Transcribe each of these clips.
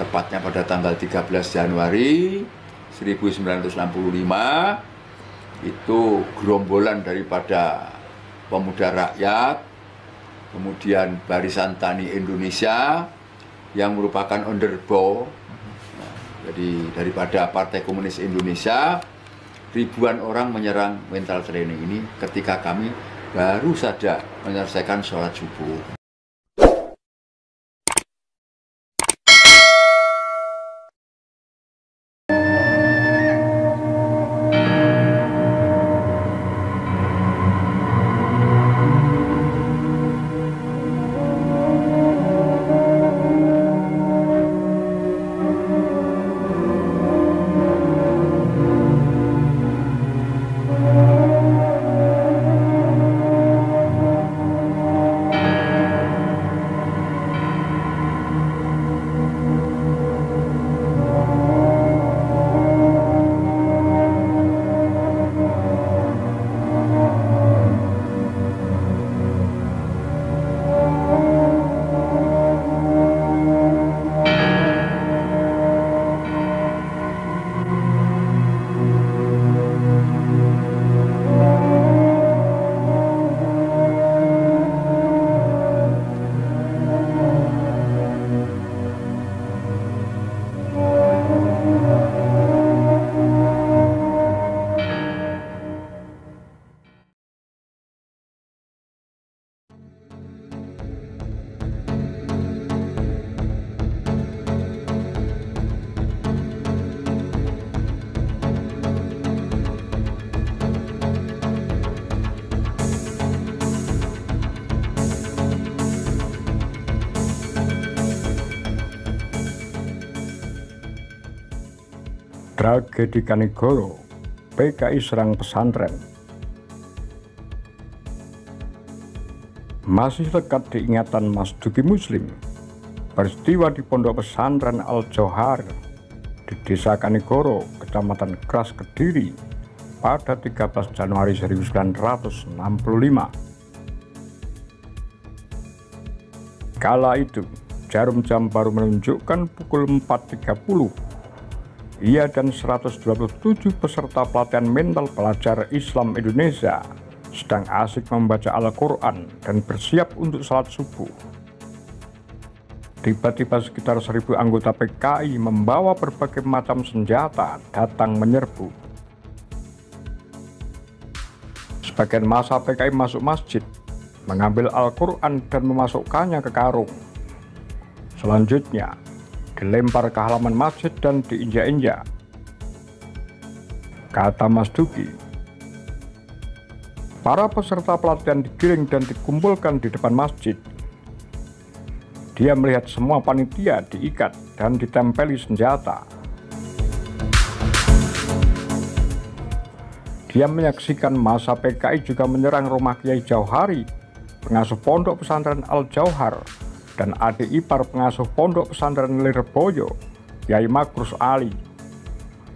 tepatnya pada tanggal 13 Januari 1965 itu gerombolan daripada pemuda rakyat, kemudian Barisan Tani Indonesia yang merupakan underbow, jadi daripada Partai Komunis Indonesia, ribuan orang menyerang mental training ini ketika kami baru saja menyelesaikan sholat subuh. Tragedi Kanigoro, PKI serang pesantren. Masih lekat diingatan Masduki Muslim, peristiwa di Pondok Pesantren Al Jauhar di Desa Kanigoro, Kecamatan Kras Kediri pada 13 Januari 1965. Kala itu, jarum jam baru menunjukkan pukul 4.30. Ia dan 127 peserta pelatihan mental pelajar Islam Indonesia sedang asik membaca Al-Quran dan bersiap untuk salat subuh. Tiba-tiba sekitar 1.000 anggota PKI membawa berbagai macam senjata datang menyerbu. Sebagian massa PKI masuk masjid, mengambil Al-Quran dan memasukkannya ke karung. Selanjutnya, dilempar ke halaman masjid dan diinjak-injak. Kata Masduki, para peserta pelatihan digiring dan dikumpulkan di depan masjid. Dia melihat semua panitia diikat dan ditempeli senjata. Dia menyaksikan massa PKI juga menyerang rumah Kyai Jauhari, pengasuh Pondok Pesantren Al Jauhar, dan adik ipar pengasuh Pondok Pesantren Lirboyo, Kiai Ma'ruf Ali.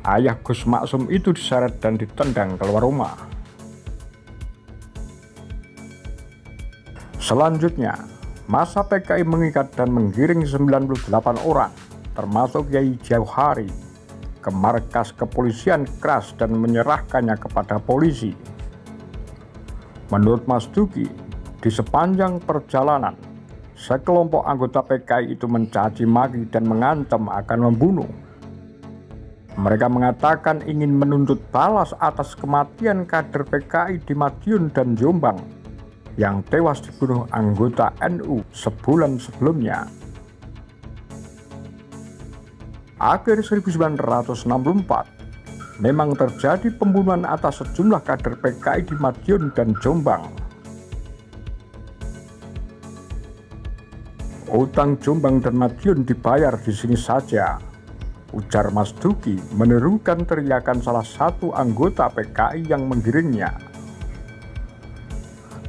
Ayah Gus Maksum itu diseret dan ditendang keluar rumah. Selanjutnya, massa PKI mengikat dan menggiring 98 orang, termasuk Kiai Jauhari, ke markas kepolisian Kras dan menyerahkannya kepada polisi. Menurut Masduki, di sepanjang perjalanan, sekelompok anggota PKI itu mencaci maki dan mengancam akan membunuh. Mereka mengatakan ingin menuntut balas atas kematian kader PKI di Madiun dan Jombang yang tewas dibunuh anggota NU sebulan sebelumnya. Akhir 1964, memang terjadi pembunuhan atas sejumlah kader PKI di Madiun dan Jombang. Utang Jombang dan Madiun dibayar di sini saja, ujar Masduki menerukan teriakan salah satu anggota PKI yang menggiringnya.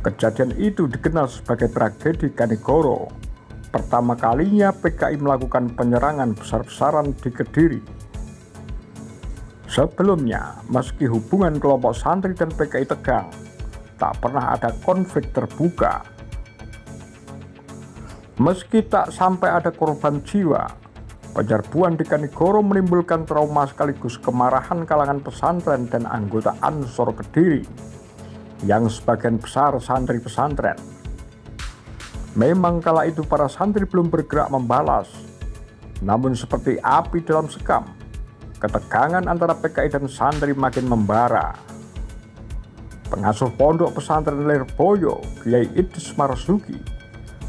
Kejadian itu dikenal sebagai tragedi Kanigoro. Pertama kalinya PKI melakukan penyerangan besar-besaran di Kediri. Sebelumnya, meski hubungan kelompok santri dan PKI tegang, tak pernah ada konflik terbuka. Meski tak sampai ada korban jiwa, Penyerbuan di Kanigoro menimbulkan trauma sekaligus kemarahan kalangan pesantren dan anggota Ansor Kediri, yang sebagian besar santri pesantren. Memang kala itu para santri belum bergerak membalas, namun seperti api dalam sekam, ketegangan antara PKI dan santri makin membara. Pengasuh Pondok Pesantren Lirboyo, Kiai Idris Marzuki,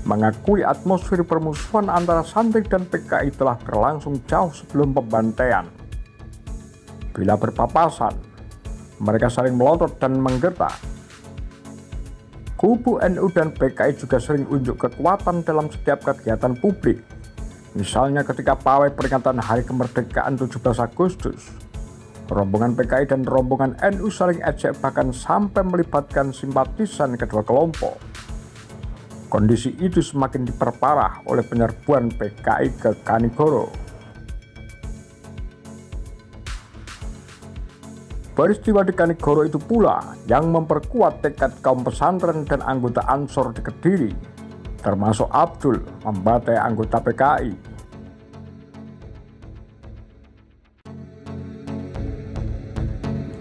mengakui atmosfer permusuhan antara santri dan PKI telah berlangsung jauh sebelum pembantaian. Bila berpapasan, mereka saling melotot dan menggertak. Kubu NU dan PKI juga sering unjuk kekuatan dalam setiap kegiatan publik, misalnya ketika pawai peringatan Hari Kemerdekaan 17 Agustus. Rombongan PKI dan rombongan NU saling ejek bahkan sampai melibatkan simpatisan kedua kelompok. Kondisi itu semakin diperparah oleh penyerbuan PKI ke Kanigoro. Peristiwa di Kanigoro itu pula yang memperkuat tekad kaum pesantren dan anggota Ansor di Kediri, termasuk Abdul, membantai anggota PKI.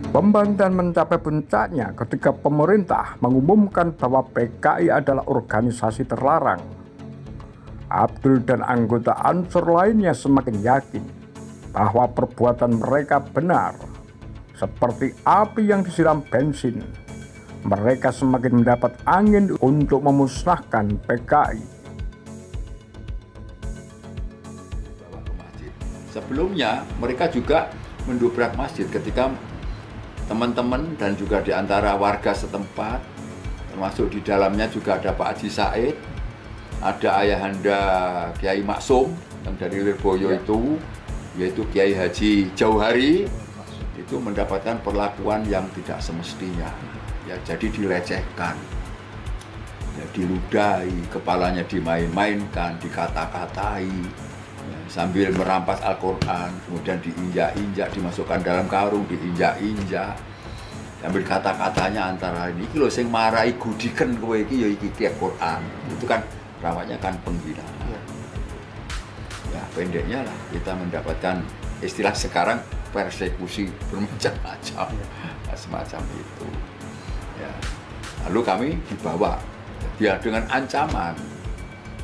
Pembantaian mencapai puncaknya ketika pemerintah mengumumkan bahwa PKI adalah organisasi terlarang. Abdul dan anggota Ansor lainnya semakin yakin bahwa perbuatan mereka benar. Seperti api yang disiram bensin, mereka semakin mendapat angin untuk memusnahkan PKI. Sebelumnya mereka juga mendobrak masjid ketika teman-teman dan juga di antara warga setempat, termasuk di dalamnya juga ada Pak Haji Said, ada ayahanda Kiai Ma'ruf yang dari Lirboyo itu, yaitu Kiai Haji Jauhari, itu mendapatkan perlakuan yang tidak semestinya, ya, jadi dilecehkan, ya, diludahi, kepalanya dimain-mainkan, dikata-katai, ya, sambil merampas Al-Quran, kemudian diinjak-injak, dimasukkan dalam karung, diinjak-injak, sambil kata-katanya antara ini lho sing marai gudiken kowe iki ya iki Al-Quran, itu kan rawatnya kan penghinaan, ya pendeknya lah kita mendapatkan istilah sekarang persekusi bermacam-macam, ya, semacam itu, ya. Lalu kami dibawa dia dengan ancaman,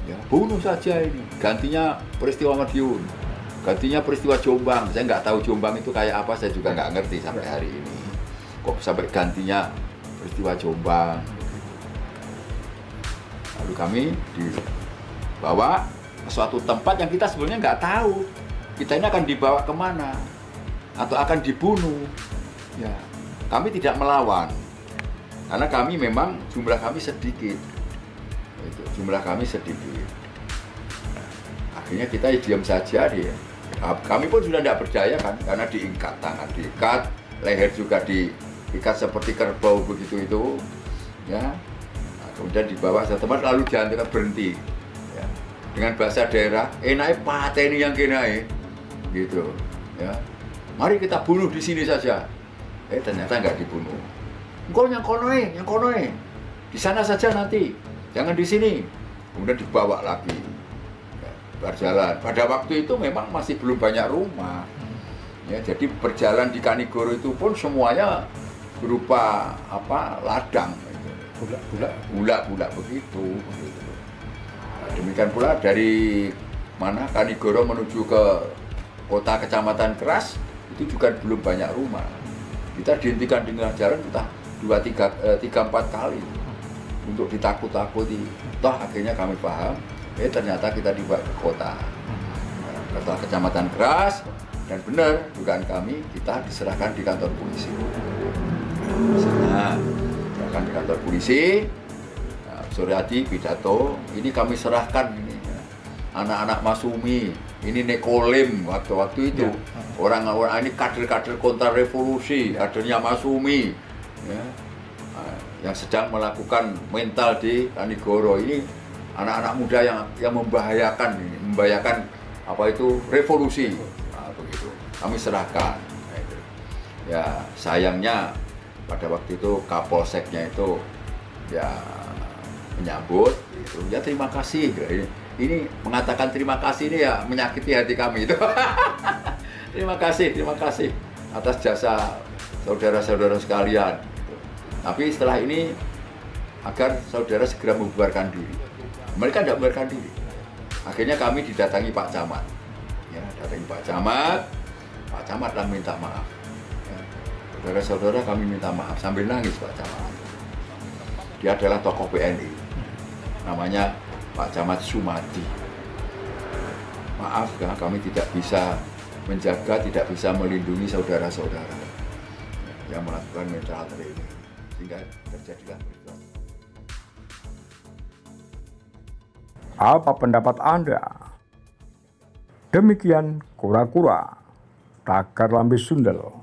ya, bunuh saja ini, gantinya peristiwa Madiun, gantinya peristiwa Jombang. Saya nggak tahu Jombang itu kayak apa, saya juga nggak ngerti sampai hari ini kok sampai gantinya peristiwa Jombang. Lalu kami dibawa ke suatu tempat yang kita sebenarnya nggak tahu kita ini akan dibawa kemana atau akan dibunuh, ya. Kami tidak melawan karena kami memang jumlah kami sedikit, akhirnya kita diam saja dia. Kami pun sudah tidak berdaya kan, karena diikat tangan, diikat leher juga diikat seperti kerbau begitu itu, ya. Nah, kemudian dibawa ke tempat lalu diantar berhenti, ya. Dengan bahasa daerah enaknya pateni yang kenai gitu, ya. Mari kita bunuh di sini saja. Ternyata nggak dibunuh. Engkau yang konoe, di sana saja nanti, jangan di sini. Kemudian dibawa lagi, ya, berjalan. Pada waktu itu memang masih belum banyak rumah, ya, jadi berjalan di Kanigoro itu pun semuanya berupa apa ladang, bulak-bulak begitu. Nah, demikian pula dari mana Kanigoro menuju ke kota Kecamatan Kras. Itu juga belum banyak rumah. Kita dihentikan dengan jalan entah 3-4 kali untuk ditakut-takuti. Toh akhirnya kami paham, ternyata kita dibawa ke kota, kota Kecamatan Kras, dan benar dugaan kami, kita diserahkan di kantor polisi. Diserahkan di kantor polisi. Nah, sore hati pidato, ini kami serahkan ini anak-anak Masumi, ini Nekolim waktu-waktu itu, orang-orang ini kader-kader kontra revolusi, kadernya Masumi, ya, yang sedang melakukan mental di Kanigoro ini, anak-anak muda yang membahayakan, apa itu revolusi, nah, begitu. Kami serahkan, ya. Sayangnya pada waktu itu Kapolseknya itu ya menyambut, gitu. Ya terima kasih. ini mengatakan terima kasih ini ya menyakiti hati kami itu. Terima kasih atas jasa saudara-saudara sekalian. Tapi setelah ini agar saudara segera membubarkan diri. Mereka tidak membubarkan diri. Akhirnya kami didatangi Pak Camat. Ya, datangi Pak Camat. Pak Camat lah minta maaf. Saudara-saudara kami minta maaf sambil nangis Pak Camat. Dia adalah tokoh PNI. Namanya Pak Camat Sumadi. Maaf ya, kami tidak bisa menjaga, tidak bisa melindungi saudara-saudara yang melakukan mental training sehingga terjadilah peristiwa. Apa pendapat Anda? Demikian kura-kura, takar lambe sundel.